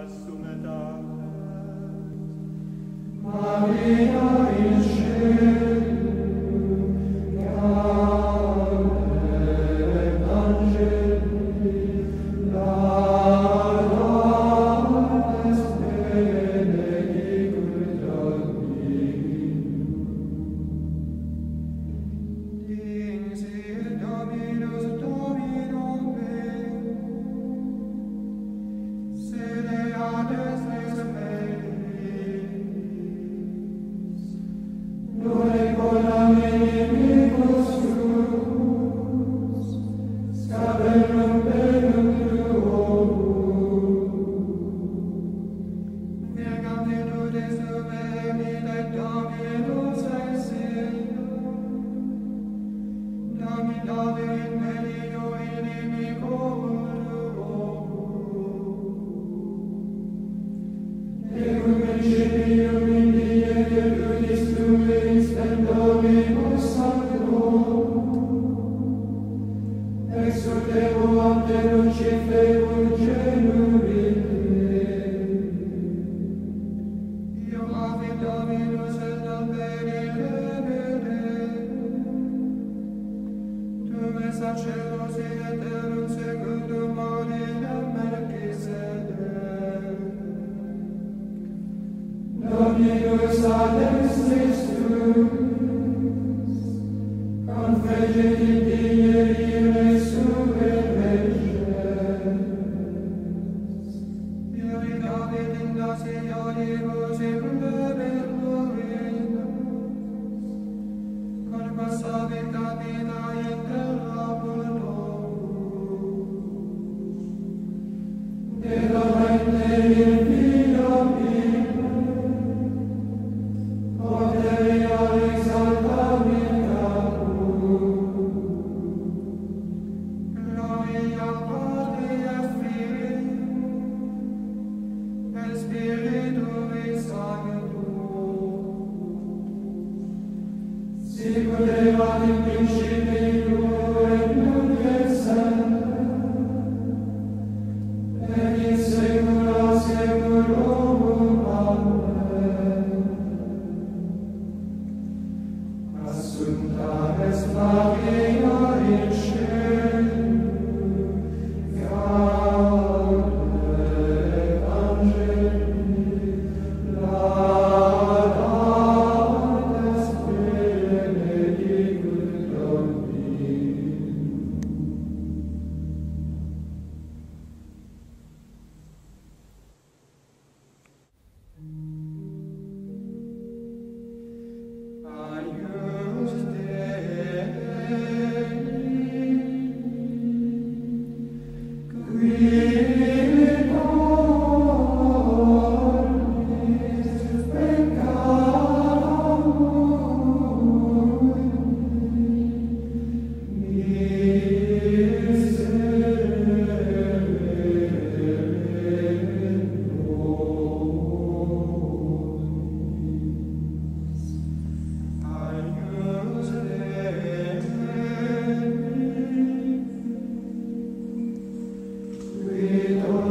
assumet artem. Maria in Celum, Gaudem Evangelii, laudamus est benedictus Dominus. Dixit Dominus Dominum meum, sede ad est meis, nunc inimicus tuus, scavenum bellum tuum. Virgam virtutis vivit et Dominus exilium, Dominavit medio inimicorum tuum. Ecum principium in die virtutis tuis et Dominus Sanctum, exsul Deo ante Luciferum Cherubim. Ium avit Dominus et opere Debite, tu me sacedosi et erum secundum ordinem Melchisedec. Dominus ad dextris tuis, confregit in die vire superveges. Iurid avit in dosi ioribus implebit plurinus, corpus avit capita in terrabulorum. Dedolente in vido we